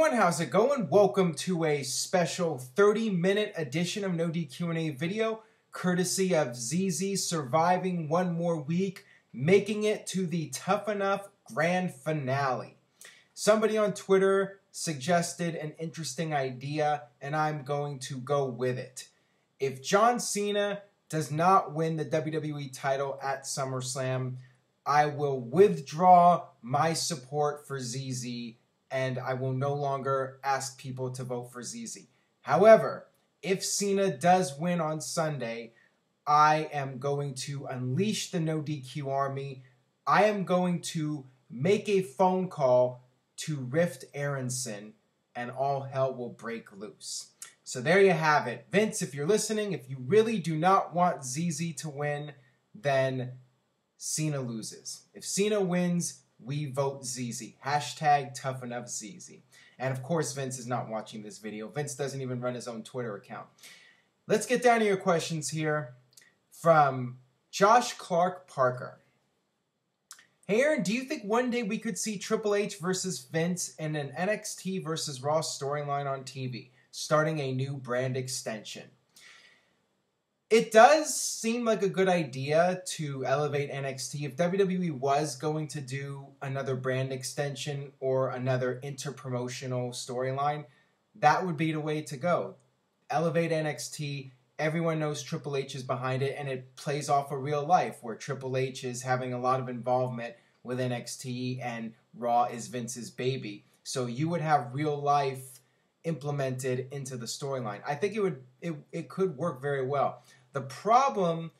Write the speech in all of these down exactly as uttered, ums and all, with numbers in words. everyone, how's it going? Welcome to a special thirty minute edition of No D Q and A video, courtesy of Z Z, surviving one more week, making it to the Tough Enough grand finale. Somebody on Twitter suggested an interesting idea, and I'm going to go with it. If John Cena does not win the W W E title at SummerSlam, I will withdraw my support for Z Z, and I will no longer ask people to vote for Z Z. However, if Cena does win on Sunday, I am going to unleash the No D Q army. I am going to make a phone call to Rift Aronson, and all hell will break loose. So there you have it. Vince, if you're listening, if you really do not want Z Z to win, then Cena loses. If Cena wins, we vote Z Z. Hashtag Tough Enough Z Z. And of course, Vince is not watching this video. Vince doesn't even run his own Twitter account. Let's get down to your questions here from Josh Clark Parker. Hey, Aaron, do you think one day we could see Triple H versus Vince in an N X T versus Raw storyline on T V, starting a new brand extension? It does seem like a good idea to elevate N X T. If W W E was going to do another brand extension or another interpromotional storyline, that would be the way to go. Elevate N X T. Everyone knows Triple H is behind it, and it plays off of real life, where Triple H is having a lot of involvement with N X T, and Raw is Vince's baby. So you would have real life implemented into the storyline. I think it would it, it could work very well. The problem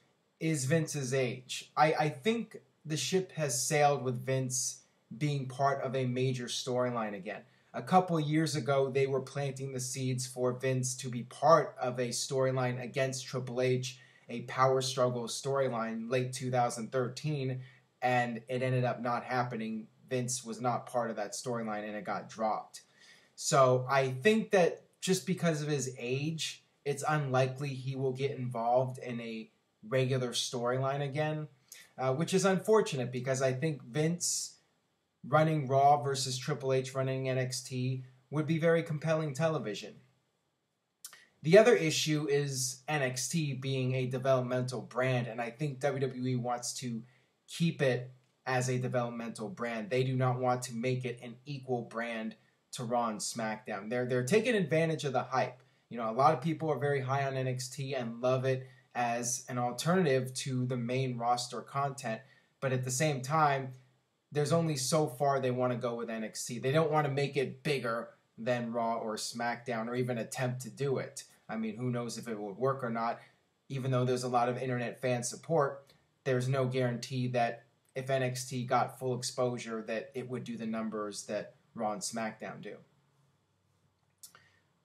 is Vince's age. I, I think the ship has sailed with Vince being part of a major storyline again. A couple years ago, they were planting the seeds for Vince to be part of a storyline against Triple H, a power struggle storyline, late two thousand thirteen, and it ended up not happening. Vince was not part of that storyline, and it got dropped. So I think that just because of his age, it's unlikely he will get involved in a regular storyline again, uh, which is unfortunate, because I think Vince running Raw versus Triple H running N X T would be very compelling television. The other issue is N X T being a developmental brand, and I think W W E wants to keep it as a developmental brand. They do not want to make it an equal brand to Raw and SmackDown. They're, they're taking advantage of the hype. You know, a lot of people are very high on N X T and love it as an alternative to the main roster content. But at the same time, there's only so far they want to go with N X T. They don't want to make it bigger than Raw or SmackDown, or even attempt to do it. I mean, who knows if it would work or not. Even though there's a lot of internet fan support, there's no guarantee that if N X T got full exposure that it would do the numbers that Raw and SmackDown do.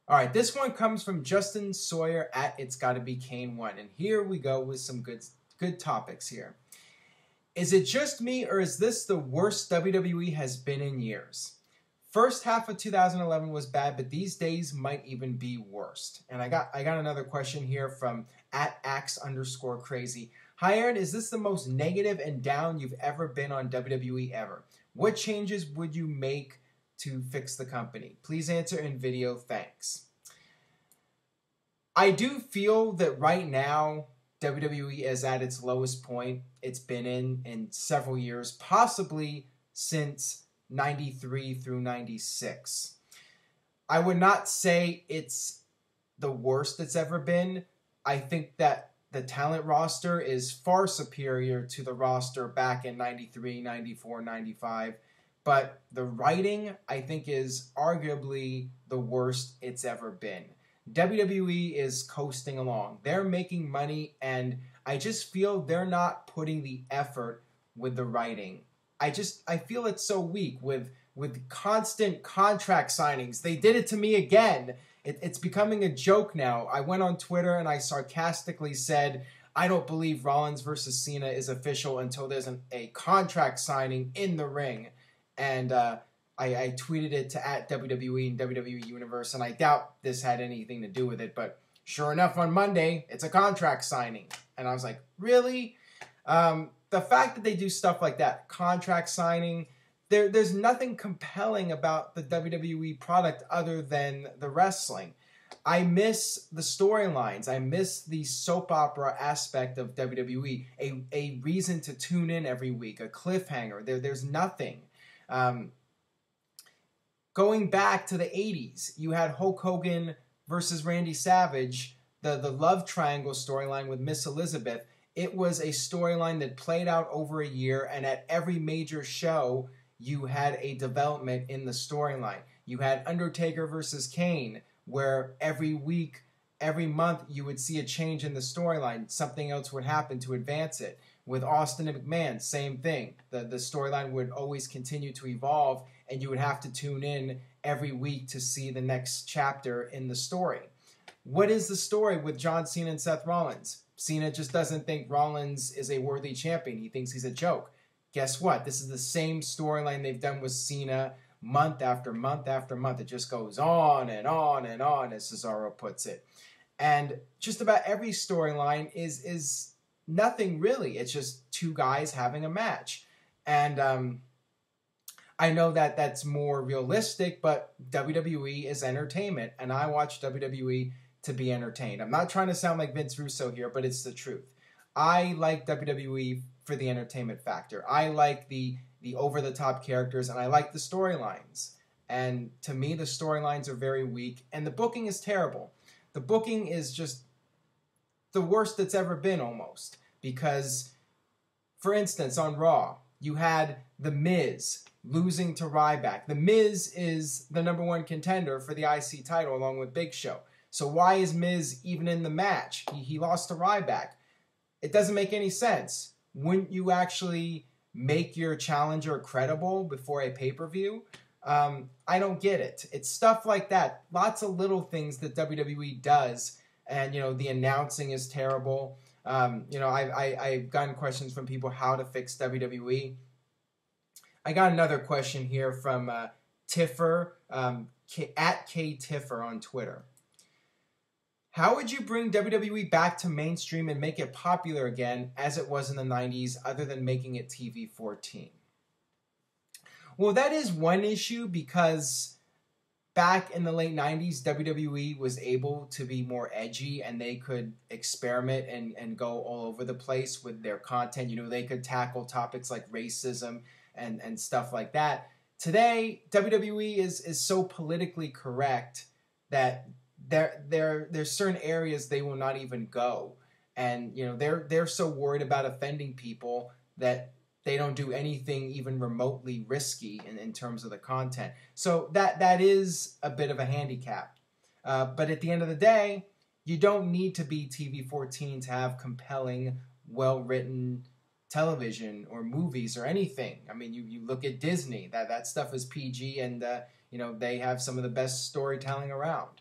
All right, this one comes from Justin Sawyer at It's Gotta Be Kane one, and here we go with some good good topics here. Is it just me, or is this the worst W W E has been in years? First half of two thousand eleven was bad, but these days might even be worse. And I got I got another question here from at Axe underscore Crazy. Hi Aaron, is this the most negative and down you've ever been on W W E ever? What changes would you make to fix the company? Please answer in video. Thanks. I do feel that right now W W E is at its lowest point it's been in in several years, possibly since ninety-three through ninety-six. I would not say it's the worst it's ever been. I think that the talent roster is far superior to the roster back in ninety-three, ninety-four, ninety-five. But the writing, I think, is arguably the worst it's ever been. W W E is coasting along. They're making money, and I just feel they're not putting the effort with the writing. I just, I feel it's so weak with, with constant contract signings. They did it to me again. It, it's becoming a joke now. I went on Twitter and I sarcastically said, I don't believe Rollins versus Cena is official until there's an, a contract signing in the ring. And uh, I, I tweeted it to at W W E and W W E Universe, and I doubt this had anything to do with it. But sure enough, on Monday, it's a contract signing. And I was like, really? Um, the fact that they do stuff like that, contract signing, there, there's nothing compelling about the W W E product other than the wrestling. I miss the storylines. I miss the soap opera aspect of W W E. A, a reason to tune in every week, a cliffhanger. There, there's nothing. Um, going back to the eighties, you had Hulk Hogan versus Randy Savage, the, the love triangle storyline with Miss Elizabeth. It was a storyline that played out over a year, and at every major show, you had a development in the storyline. You had Undertaker versus Kane, where every week, every month, you would see a change in the storyline. Something else would happen to advance it. With Austin and McMahon, same thing. The, the storyline would always continue to evolve, and you would have to tune in every week to see the next chapter in the story. What is the story with John Cena and Seth Rollins? Cena just doesn't think Rollins is a worthy champion. He thinks he's a joke. Guess what? This is the same storyline they've done with Cena month after month after month. It just goes on and on and on, as Cesaro puts it. And just about every storyline is is nothing really. It's just two guys having a match. And um, I know that that's more realistic, but W W E is entertainment, and I watch W W E to be entertained. I'm not trying to sound like Vince Russo here, but it's the truth. I like W W E for the entertainment factor. I like the the over-the-top characters, and I like the storylines. And to me, the storylines are very weak, and the booking is terrible. The booking is just the worst that's ever been, almost. Because, for instance, on Raw, you had The Miz losing to Ryback. The Miz is the number one contender for the I C title, along with Big Show. So why is Miz even in the match? He, he lost to Ryback. It doesn't make any sense. Wouldn't you actually make your challenger credible before a pay-per-view? Um, I don't get it. It's stuff like that. Lots of little things that W W E does, and you know the announcing is terrible. Um, you know, I've I, I've gotten questions from people how to fix W W E. I got another question here from uh, Tiffer um, K, at K Tiffer on Twitter. How would you bring W W E back to mainstream and make it popular again as it was in the nineties, other than making it T V fourteen? Well, that is one issue, because back in the late nineties, W W E was able to be more edgy, and they could experiment and, and go all over the place with their content. You know, they could tackle topics like racism and, and stuff like that. Today, W W E is, is so politically correct that There, there, there's certain areas they will not even go, and you know they're they're so worried about offending people that they don't do anything even remotely risky in, in terms of the content. So that that is a bit of a handicap. Uh, but at the end of the day, you don't need to be T V fourteen to have compelling, well-written television or movies or anything. I mean, you you look at Disney. That that stuff is P G, and uh, you know they have some of the best storytelling around.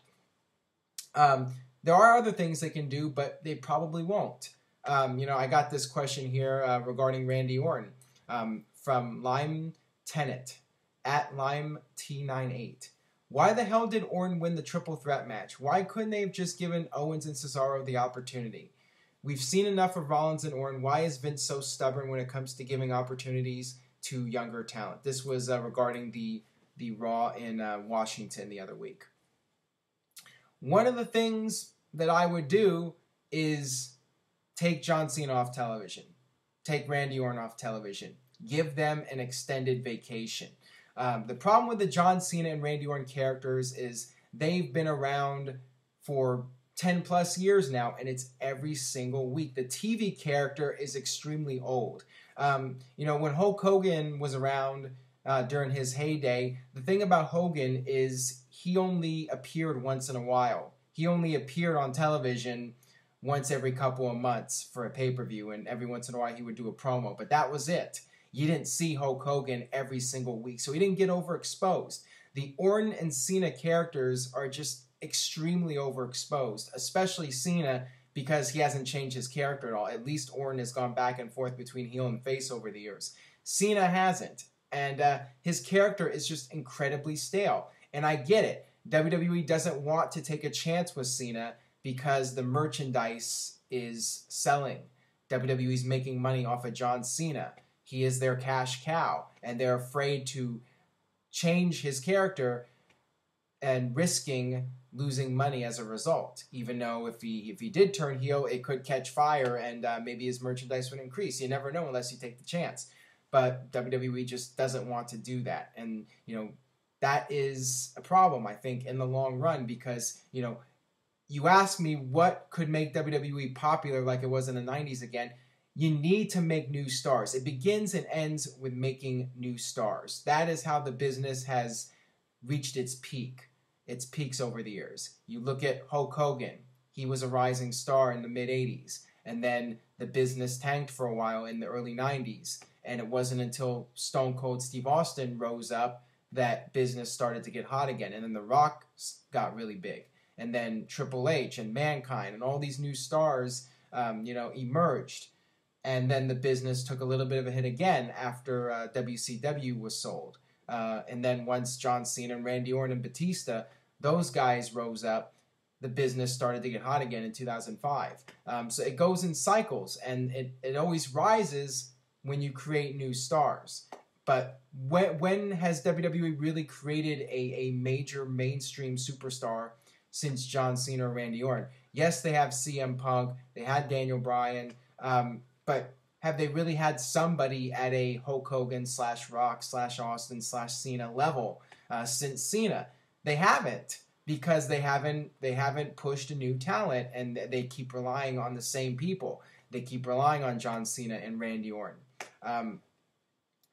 Um, there are other things they can do, but they probably won't. Um, you know, I got this question here uh, regarding Randy Orton um, from Lime Tenet at Lime T ninety-eight. Why the hell did Orton win the triple threat match? Why couldn't they have just given Owens and Cesaro the opportunity? We've seen enough of Rollins and Orton. Why is Vince so stubborn when it comes to giving opportunities to younger talent? This was uh, regarding the the Raw in uh, Washington the other week. One of the things that I would do is take John Cena off television. Take Randy Orton off television. Give them an extended vacation. Um, the problem with the John Cena and Randy Orton characters is they've been around for ten plus years now, and it's every single week. The T V character is extremely old. Um, you know, when Hulk Hogan was around uh, during his heyday, the thing about Hogan is he only appeared once in a while. He only appeared on television once every couple of months for a pay-per-view, and every once in a while he would do a promo, but that was it. You didn't see Hulk Hogan every single week, so he didn't get overexposed. The Orton and Cena characters are just extremely overexposed, especially Cena, because he hasn't changed his character at all. At least Orton has gone back and forth between heel and face over the years. Cena hasn't, and uh, his character is just incredibly stale. And I get it. W W E doesn't want to take a chance with Cena because the merchandise is selling. W W E's making money off of John Cena. He is their cash cow, and they're afraid to change his character and risking losing money as a result. Even though if he if he did turn heel, it could catch fire, and uh, maybe his merchandise would increase. You never know unless you take the chance. But W W E just doesn't want to do that, and you know that is a problem, I think, in the long run, because you know you ask me what could make W W E popular like it was in the nineties again. You need to make new stars. It begins and ends with making new stars. That is how the business has reached its peak, its peaks over the years. You look at Hulk Hogan. He was a rising star in the mid-eighties. And then the business tanked for a while in the early nineties. And it wasn't until Stone Cold Steve Austin rose up that business started to get hot again. And then The Rock got really big. And then Triple H and Mankind and all these new stars um, you know, emerged. And then the business took a little bit of a hit again after uh, W C W was sold. Uh, and then once John Cena and Randy Orton and Batista, those guys rose up, the business started to get hot again in two thousand five. Um, so it goes in cycles, and it, it always rises when you create new stars. But when, when has W W E really created a, a major mainstream superstar since John Cena or Randy Orton? Yes, they have C M Punk, they had Daniel Bryan, um, but have they really had somebody at a Hulk Hogan slash Rock slash Austin slash Cena level uh, since Cena? They haven't, because they haven't they haven't pushed a new talent, and they keep relying on the same people. They keep relying on John Cena and Randy Orton. Um,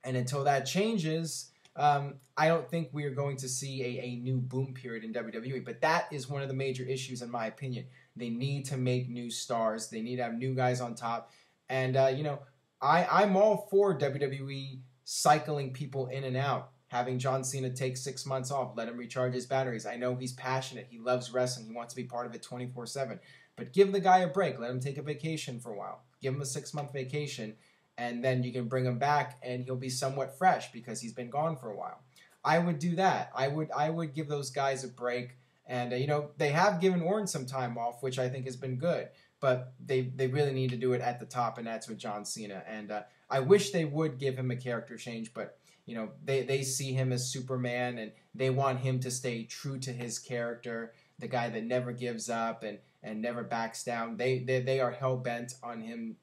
and until that changes, um, I don't think we are going to see a, a new boom period in W W E. But that is one of the major issues, in my opinion. They need to make new stars. They need to have new guys on top. And, uh, you know, I, I'm all for W W E cycling people in and out, having John Cena take six months off, let him recharge his batteries. I know he's passionate. He loves wrestling. He wants to be part of it twenty-four seven. But give the guy a break. Let him take a vacation for a while. Give him a six-month vacation, and then you can bring him back, and he'll be somewhat fresh because he's been gone for a while. I would do that. I would, I would give those guys a break. And, uh, you know, they have given Orton some time off, which I think has been good. But they, they really need to do it at the top, and that's with John Cena. And uh, I wish they would give him a character change, but you know they, they see him as Superman, and they want him to stay true to his character, the guy that never gives up and, and never backs down. They, they, they are hell-bent on him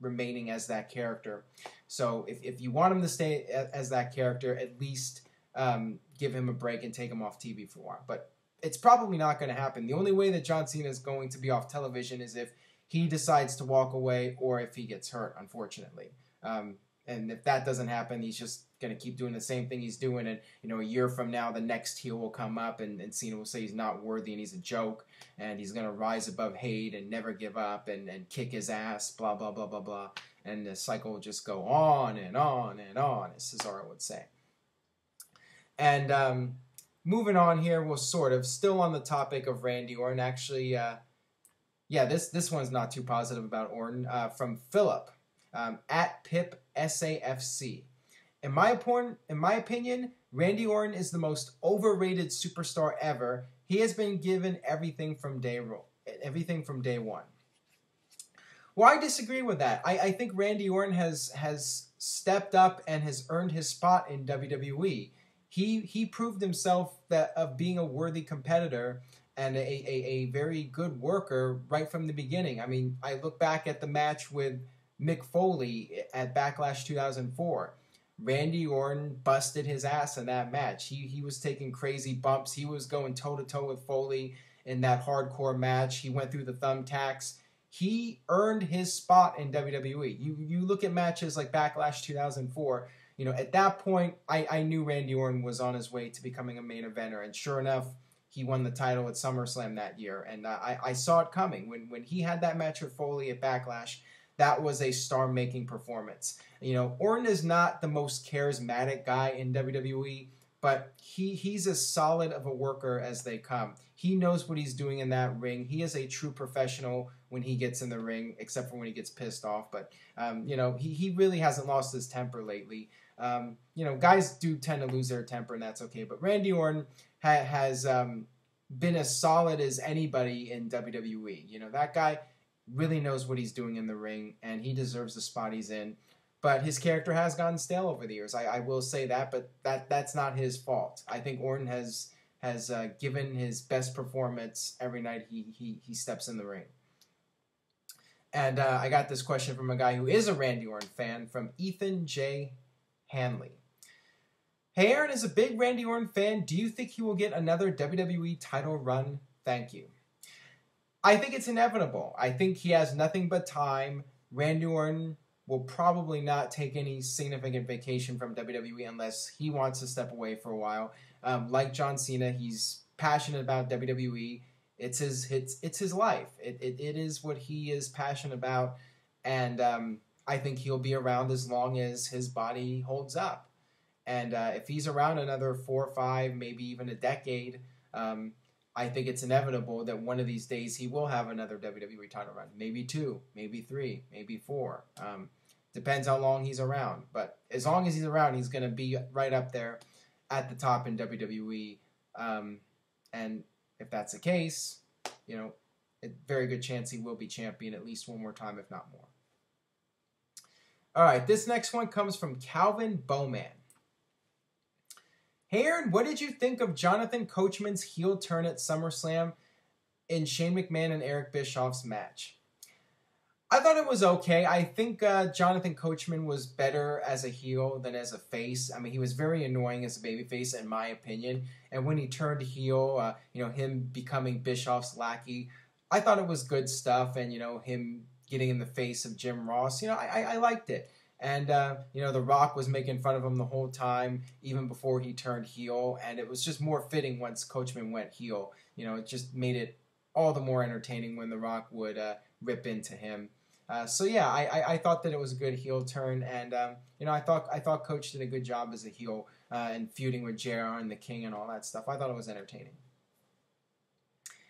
remaining as that character. So if, if you want him to stay as that character, at least um, give him a break and take him off T V for a while. But it's probably not going to happen. The only way that John Cena is going to be off television is if he decides to walk away or if he gets hurt, unfortunately. Um, and if that doesn't happen, he's just going to keep doing the same thing he's doing. And, you know, a year from now, the next heel will come up and, and Cena will say he's not worthy and he's a joke. And he's going to rise above hate and never give up and, and kick his ass, blah, blah, blah, blah, blah. And the cycle will just go on and on and on, as Cesaro would say. And, um... moving on here, we're sort of still on the topic of Randy Orton. Actually, uh, yeah, this, this one's not too positive about Orton. Uh, from Philip, um, at Pip S A F C. In my, opinion, in my opinion, Randy Orton is the most overrated superstar ever. He has been given everything from day, ro everything from day one. Well, I disagree with that. I, I think Randy Orton has, has stepped up and has earned his spot in W W E. He he proved himself that of being a worthy competitor and a, a, a very good worker right from the beginning. I mean, I look back at the match with Mick Foley at Backlash two thousand four. Randy Orton busted his ass in that match. He, he was taking crazy bumps. He was going toe-to-toe with Foley in that hardcore match. He went through the thumbtacks. He earned his spot in W W E. You, you look at matches like Backlash two thousand four. You know, at that point, I, I knew Randy Orton was on his way to becoming a main eventer. And sure enough, he won the title at SummerSlam that year. And uh, I, I saw it coming. When, when he had that match with Foley at Backlash, that was a star-making performance. You know, Orton is not the most charismatic guy in W W E, but he, he's as solid of a worker as they come. He knows what he's doing in that ring. He is a true professional when he gets in the ring, except for when he gets pissed off. But, um, you know, he, he really hasn't lost his temper lately. Um, you know, guys do tend to lose their temper, and that's okay. But Randy Orton ha has um, been as solid as anybody in W W E. You know, that guy really knows what he's doing in the ring, and he deserves the spot he's in. But his character has gotten stale over the years. I, I will say that, but that that's not his fault. I think Orton has has uh, given his best performance every night he he, he steps in the ring. And uh, I got this question from a guy who is a Randy Orton fan, from Ethan J. Hanley. Hey, Aaron is a big Randy Orton fan. Do you think he will get another W W E title run? Thank you. I think it's inevitable. I think he has nothing but time. Randy Orton will probably not take any significant vacation from W W E unless he wants to step away for a while. Um, like John Cena, he's passionate about W W E. It's his it's, it's his life. It, it it is what he is passionate about, and um, I think he'll be around as long as his body holds up. And uh, if he's around another four or five, maybe even a decade, um, I think it's inevitable that one of these days he will have another W W E title run. Maybe two, maybe three, maybe four. Um, depends how long he's around. But as long as he's around, he's going to be right up there at the top in W W E. Um, and if that's the case, you know, a very good chance he will be champion at least one more time, if not more. All right, this next one comes from Calvin Bowman. Hey, Aaron, what did you think of Jonathan Coachman's heel turn at SummerSlam in Shane McMahon and Eric Bischoff's match? I thought it was okay. I think uh, Jonathan Coachman was better as a heel than as a face. I mean, he was very annoying as a babyface, in my opinion. And when he turned heel, uh, you know, him becoming Bischoff's lackey, I thought it was good stuff. And, you know, him getting in the face of Jim Ross, you know, I, I, I liked it. And, uh, you know, The Rock was making fun of him the whole time, even before he turned heel. And it was just more fitting once Coachman went heel. You know, it just made it all the more entertaining when The Rock would uh, rip into him. Uh, so, yeah, I, I, I thought that it was a good heel turn. And, um, you know, I thought I thought Coach did a good job as a heel uh, and feuding with J R and the King and all that stuff. I thought it was entertaining.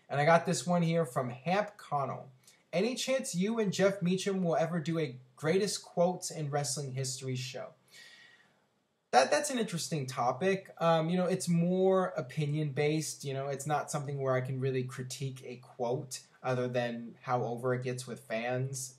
And I got this one here from Hamp Connell. Any chance you and Jeff Meacham will ever do a greatest quotes in wrestling history show? That that's an interesting topic. Um, you know, it's more opinion based. You know, it's not something where I can really critique a quote other than how over it gets with fans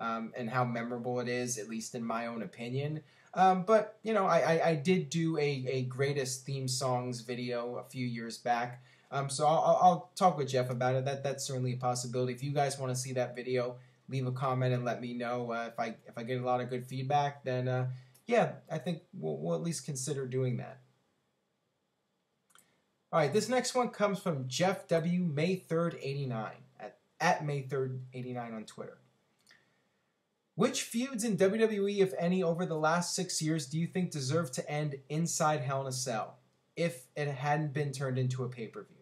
um, and how memorable it is, at least in my own opinion. Um, but you know, I, I I did do a a greatest theme songs video a few years back. Um, so I'll, I'll talk with Jeff about it. That that's certainly a possibility. If you guys want to see that video, leave a comment and let me know. Uh, if I if I get a lot of good feedback, then uh, yeah, I think we'll, we'll at least consider doing that. All right, this next one comes from Jeff W. May third eighty-nine at at May third eighty-nine on Twitter. Which feuds in W W E, if any, over the last six years do you think deserve to end inside Hell in a Cell if it hadn't been turned into a pay-per-view?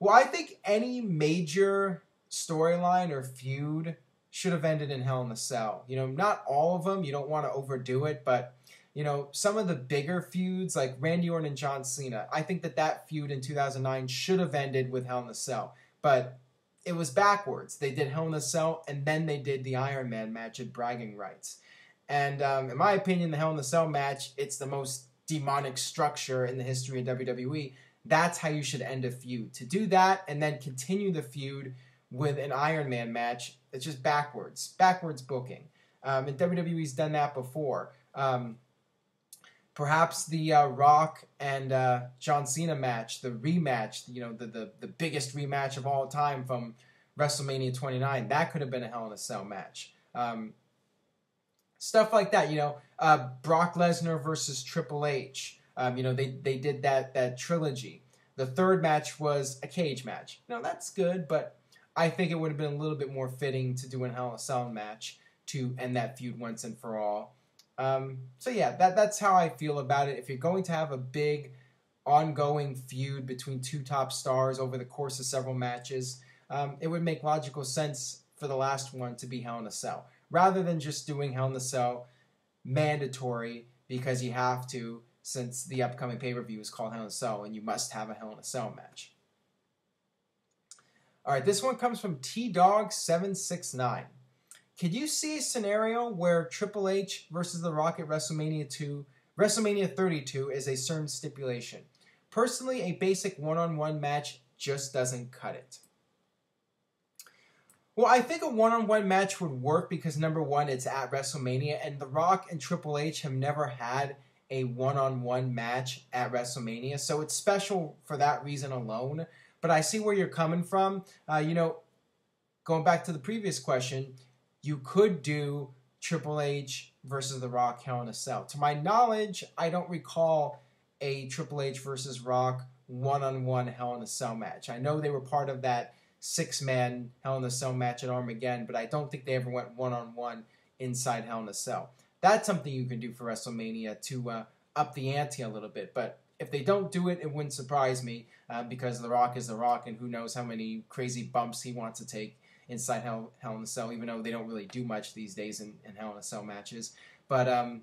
Well, I think any major storyline or feud should have ended in Hell in a Cell. You know, not all of them. You don't want to overdo it, but, you know, some of the bigger feuds, like Randy Orton and John Cena, I think that that feud in two thousand nine should have ended with Hell in a Cell, but it was backwards. They did Hell in a Cell, and then they did the Iron Man match at Bragging Rights. And um, in my opinion, the Hell in a Cell match, it's the most demonic structure in the history of W W E. That's how you should end a feud. To do that and then continue the feud with an Iron Man match, it's just backwards. Backwards booking. Um, and W W E's done that before. Um, perhaps the uh, Rock and uh, John Cena match, the rematch, you know, the, the, the biggest rematch of all time from WrestleMania twenty-nine, that could have been a Hell in a Cell match. Um, Stuff like that, you know, uh, Brock Lesnar versus Triple H. Um, you know, they they did that that trilogy. The third match was a cage match. You know, that's good, but I think it would have been a little bit more fitting to do an Hell in a Cell match to end that feud once and for all. Um, so yeah, that that's how I feel about it. If you're going to have a big ongoing feud between two top stars over the course of several matches, um, it would make logical sense for the last one to be Hell in a Cell, rather than just doing Hell in a Cell mandatory because you have to, since the upcoming pay-per-view is called Hell in a Cell and you must have a Hell in a Cell match. All right, this one comes from T Dog seven six nine. Could you see a scenario where Triple H versus The Rock at WrestleMania two, WrestleMania thirty-two is a certain stipulation? Personally, a basic one-on-one match just doesn't cut it. Well, I think a one-on-one match would work because, number one, it's at WrestleMania, and The Rock and Triple H have never had a one-on-one match at WrestleMania, so it's special for that reason alone. But I see where you're coming from. Uh, you know, going back to the previous question, you could do Triple H versus The Rock Hell in a Cell. To my knowledge, I don't recall a Triple H versus Rock one-on-one Hell in a Cell match. I know they were part of that six-man Hell in a Cell match at Armageddon, but I don't think they ever went one-on-one inside Hell in a Cell. That's something you can do for WrestleMania to uh, up the ante a little bit. But if they don't do it, it wouldn't surprise me uh, because The Rock is The Rock, and who knows how many crazy bumps he wants to take inside Hell, Hell in a Cell, even though they don't really do much these days in, in Hell in a Cell matches. But um,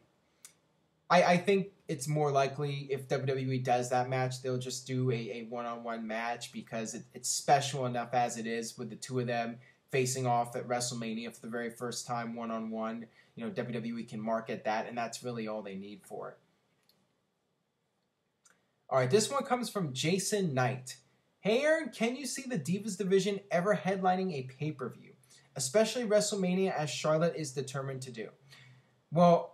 I, I think it's more likely if W W E does that match, they'll just do a, a one-on-one match because it, it's special enough as it is with the two of them facing off at WrestleMania for the very first time one-on-one. You know, W W E can market that, and that's really all they need for it. All right, this one comes from Jason Knight. Hey, Aaron, can you see the Divas division ever headlining a pay-per-view, especially WrestleMania, as Charlotte is determined to do? Well,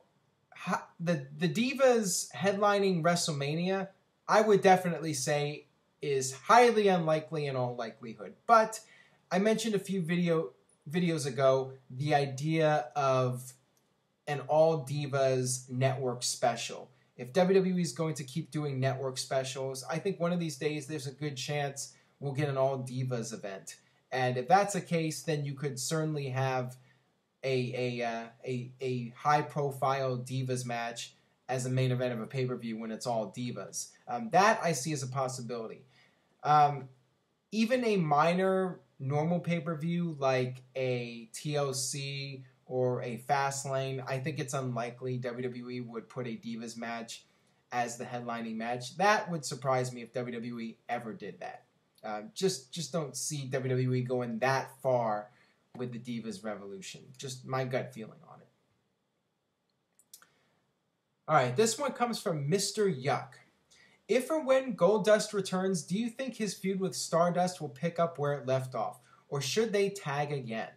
the, the Divas headlining WrestleMania, I would definitely say is highly unlikely in all likelihood. But I mentioned a few video videos ago the idea of an all Divas network special. If W W E is going to keep doing network specials, I think one of these days there's a good chance we'll get an all Divas event. And if that's the case, then you could certainly have a a uh, a, a high profile Divas match as the main event of a pay per view when it's all Divas. Um, that I see as a possibility. Um, even a minor normal pay-per-view like a T L C or a Fastlane, I think it's unlikely W W E would put a Divas match as the headlining match. That would surprise me if W W E ever did that. Uh, just, just don't see W W E going that far with the Divas Revolution. Just my gut feeling on it. All right, this one comes from Mister Yuck. If or when Goldust returns, do you think his feud with Stardust will pick up where it left off? Or should they tag again?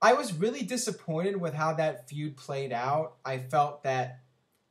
I was really disappointed with how that feud played out. I felt that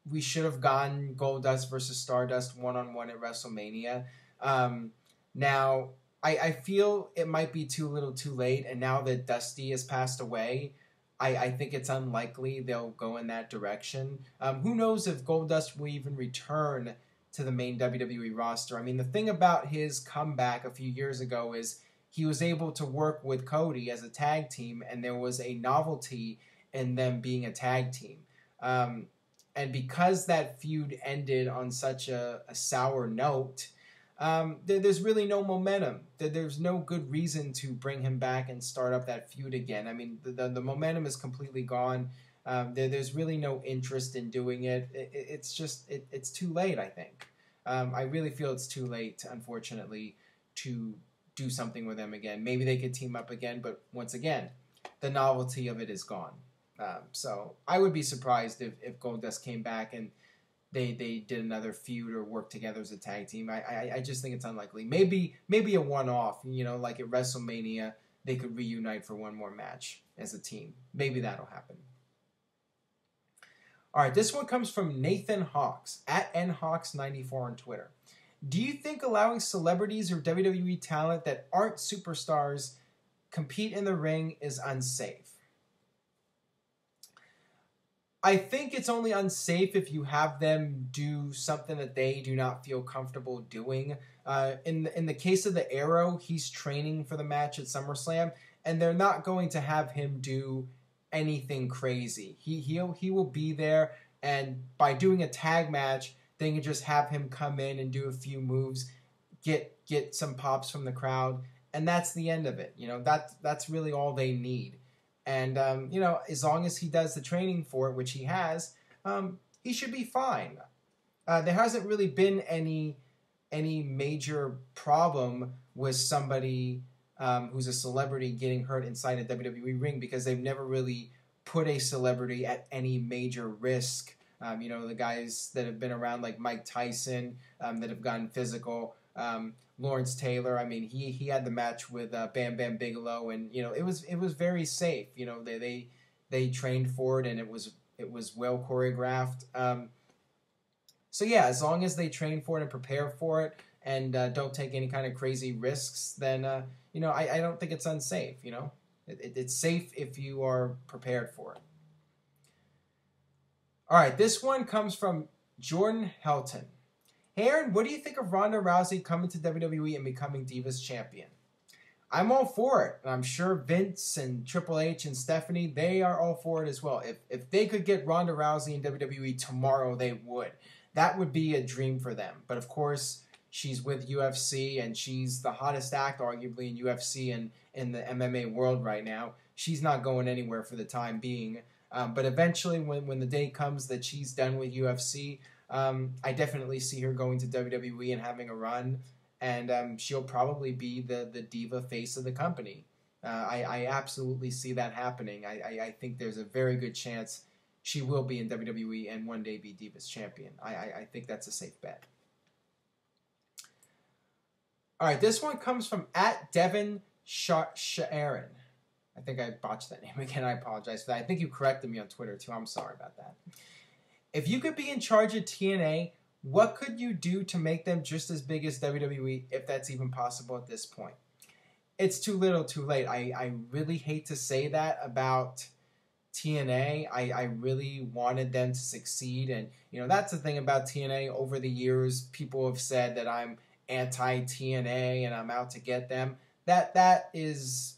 we should have gotten Goldust versus Stardust one-on-one at WrestleMania. Um, now, I, I feel it might be too little too late, and now that Dusty has passed away, I, I think it's unlikely they'll go in that direction. Um, who knows if Goldust will even return to the main W W E roster. I mean, the thing about his comeback a few years ago is he was able to work with Cody as a tag team, and there was a novelty in them being a tag team. Um, and because that feud ended on such a, a sour note, um, there, there's really no momentum. There, there's no good reason to bring him back and start up that feud again. I mean, the, the, the momentum is completely gone. Um, there, there's really no interest in doing it. it, it it's just, it, it's too late, I think. Um, I really feel it's too late, unfortunately, to do something with them again. Maybe they could team up again, but once again, the novelty of it is gone. Um, so I would be surprised if, if Goldust came back and They, they did another feud or worked together as a tag team. I, I I just think it's unlikely. Maybe maybe a one-off, you know, like at WrestleMania, they could reunite for one more match as a team. Maybe that'll happen. All right, this one comes from Nathan Hawks, at N Hawks ninety-four on Twitter. Do you think allowing celebrities or W W E talent that aren't superstars compete in the ring is unsafe? I think it's only unsafe if you have them do something that they do not feel comfortable doing. Uh, in, the, in the case of the Arrow, he's training for the match at SummerSlam, and they're not going to have him do anything crazy. He, he'll, he will be there, and by doing a tag match, they can just have him come in and do a few moves, get get some pops from the crowd, and that's the end of it. You know, that, that's really all they need. And, um, you know, as long as he does the training for it, which he has, um, he should be fine. Uh, there hasn't really been any any major problem with somebody um, who's a celebrity getting hurt inside a W W E ring because they've never really put a celebrity at any major risk. Um, you know, the guys that have been around like Mike Tyson um, that have gotten physical, um, Lawrence Taylor. I mean, he he had the match with uh, Bam Bam Bigelow, and you know it was it was very safe. You know, they they they trained for it, and it was it was well choreographed. Um, so yeah, as long as they train for it and prepare for it, and uh, don't take any kind of crazy risks, then uh, you know I, I don't think it's unsafe. You know, it, it, it's safe if you are prepared for it. All right, this one comes from Jordan Helton. Hey, Aaron, what do you think of Ronda Rousey coming to W W E and becoming Divas Champion? I'm all for it, and I'm sure Vince and Triple H and Stephanie, they are all for it as well. If if they could get Ronda Rousey in W W E tomorrow, they would. That would be a dream for them. But of course, she's with U F C, and she's the hottest act, arguably, in U F C and in the M M A world right now. She's not going anywhere for the time being. Um, but eventually, when, when the day comes that she's done with U F C, um, I definitely see her going to W W E and having a run. And um, she'll probably be the, the diva face of the company. Uh, I, I absolutely see that happening. I, I, I think there's a very good chance she will be in W W E and one day be Divas Champion. I, I, I think that's a safe bet. All right, this one comes from at Devin Sharon. I think I botched that name again. I apologize for that. I think you corrected me on Twitter, too. I'm sorry about that. If you could be in charge of T N A, what could you do to make them just as big as W W E, if that's even possible at this point? It's too little, too late. I, I really hate to say that about T N A. I, I really wanted them to succeed. And, you know, that's the thing about T N A. Over the years, people have said that I'm anti-T N A and I'm out to get them. That That is...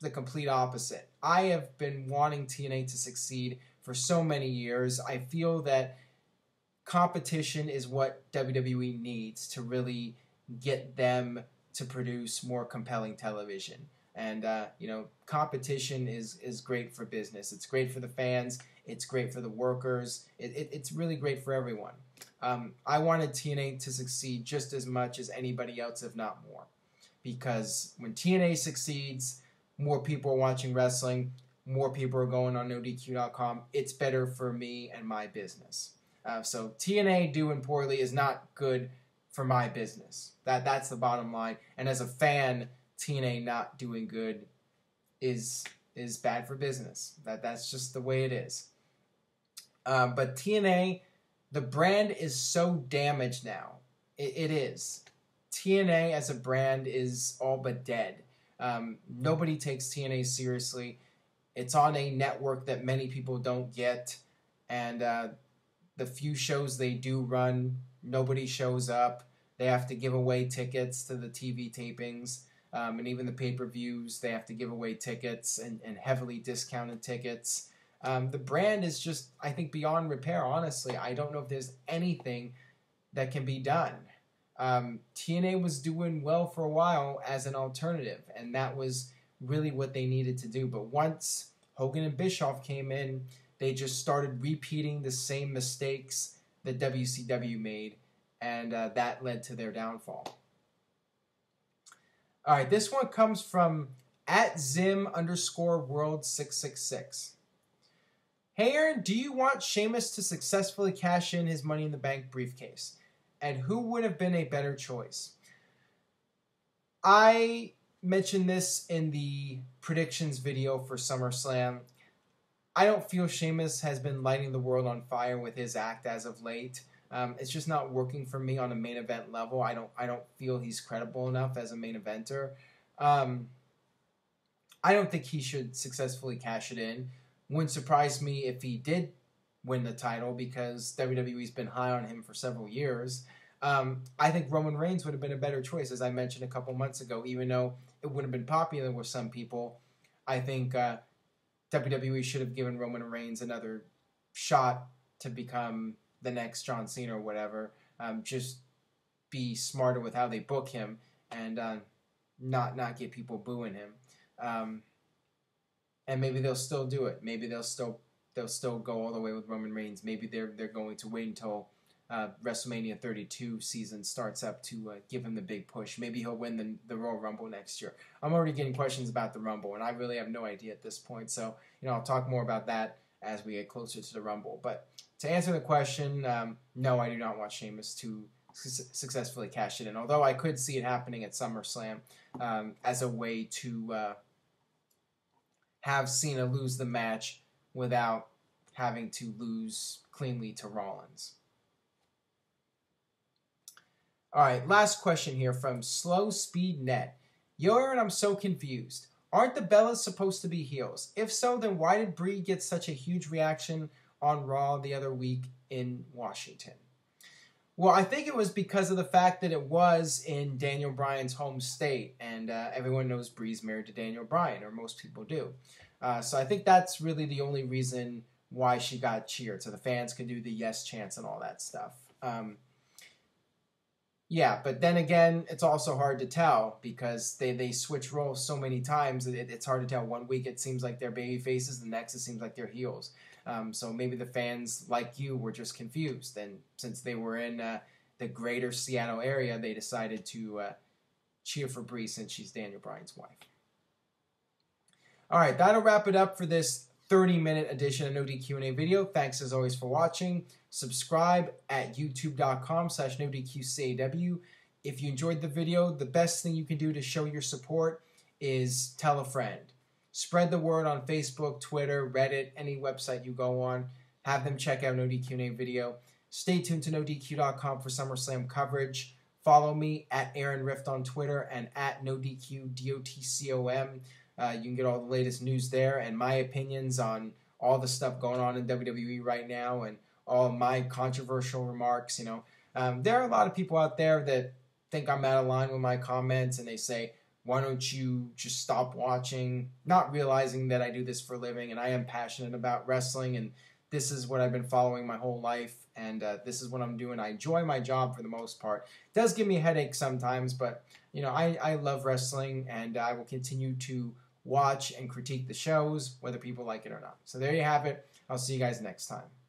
the complete opposite. I have been wanting T N A to succeed for so many years. I feel that competition is what W W E needs to really get them to produce more compelling television. And uh, you know, competition is is great for business. It's great for the fans. It's great for the workers. It, it, it's really great for everyone. Um, I wanted T N A to succeed just as much as anybody else, if not more, because when T N A succeeds, more people are watching wrestling, more people are going on no D Q dot com. It's better for me and my business. Uh, so T N A doing poorly is not good for my business. That That's the bottom line. And as a fan, T N A not doing good is is bad for business. That That's just the way it is. Um, but T N A, the brand is so damaged now. It, it is. T N A as a brand is all but dead. Um, nobody takes T N A seriously. It's on a network that many people don't get, and uh, the few shows they do run, nobody shows up. They have to give away tickets to the T V tapings, um, and even the pay-per-views, they have to give away tickets and, and heavily discounted tickets. Um, the brand is just, I think, beyond repair, honestly. I don't know if there's anything that can be done. Um, T N A was doing well for a while as an alternative, and that was really what they needed to do. But once Hogan and Bischoff came in, they just started repeating the same mistakes that W C W made, and uh, that led to their downfall. All right, this one comes from at Zim underscore world six six six. Hey, Aaron, do you want Sheamus to successfully cash in his Money in the Bank briefcase? And who would have been a better choice? I mentioned this in the predictions video for SummerSlam. I don't feel Sheamus has been lighting the world on fire with his act as of late. Um, it's just not working for me on a main event level. I don't, I don't feel he's credible enough as a main eventer. Um, I don't think he should successfully cash it in. Wouldn't surprise me if he did win the title, because W W E's been high on him for several years. Um, I think Roman Reigns would have been a better choice, as I mentioned a couple months ago, even though it would have been popular with some people. I think uh, W W E should have given Roman Reigns another shot to become the next John Cena or whatever. Um, just be smarter with how they book him and uh, not not get people booing him. Um, and maybe they'll still do it. Maybe they'll still They'll still go all the way with Roman Reigns. Maybe they're they're going to wait until uh, WrestleMania thirty-two season starts up to uh, give him the big push. Maybe he'll win the, the Royal Rumble next year. I'm already getting questions about the Rumble, and I really have no idea at this point. So, you know, I'll talk more about that as we get closer to the Rumble. But to answer the question, um, no, I do not want Sheamus to su successfully cash it in. Although I could see it happening at SummerSlam um, as a way to uh, have Cena lose the match without having to lose cleanly to Rollins. All right, last question here from Slow Speed Net. Yo, Aaron, I'm so confused. Aren't the Bellas supposed to be heels? If so, then why did Brie get such a huge reaction on Raw the other week in Washington? Well, I think it was because of the fact that it was in Daniel Bryan's home state, and uh, everyone knows Brie's married to Daniel Bryan, or most people do. Uh, so I think that's really the only reason why she got cheered, so the fans could do the yes chants and all that stuff. Um, Yeah, but then again, it's also hard to tell because they, they switch roles so many times that it, it's hard to tell. One week it seems like they're baby faces, the next it seems like they're heels. Um, so maybe the fans, like you, were just confused. And since they were in uh, the greater Seattle area, they decided to uh, cheer for Bree since she's Daniel Bryan's wife. All right, that'll wrap it up for this thirty minute edition of No D Q and A video. Thanks as always for watching. Subscribe at youtube dot com slash no D Q C A W. If you enjoyed the video, the best thing you can do to show your support is tell a friend. Spread the word on Facebook, Twitter, Reddit, any website you go on. Have them check out No D Q and A video. Stay tuned to no D Q dot com for SummerSlam coverage. Follow me at Aaron Rift on Twitter and at no D Q D O T C O M. Uh, you can get all the latest news there and my opinions on all the stuff going on in W W E right now and all my controversial remarks. You know, um, there are a lot of people out there that think I'm out of line with my comments and they say, why don't you just stop watching? Not realizing that I do this for a living and I am passionate about wrestling and this is what I've been following my whole life and uh, this is what I'm doing. I enjoy my job for the most part. It does give me a headache sometimes, but you know, I, I love wrestling and I will continue to watch and critique the shows, whether people like it or not. So there you have it. I'll see you guys next time.